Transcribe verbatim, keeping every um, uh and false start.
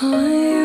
I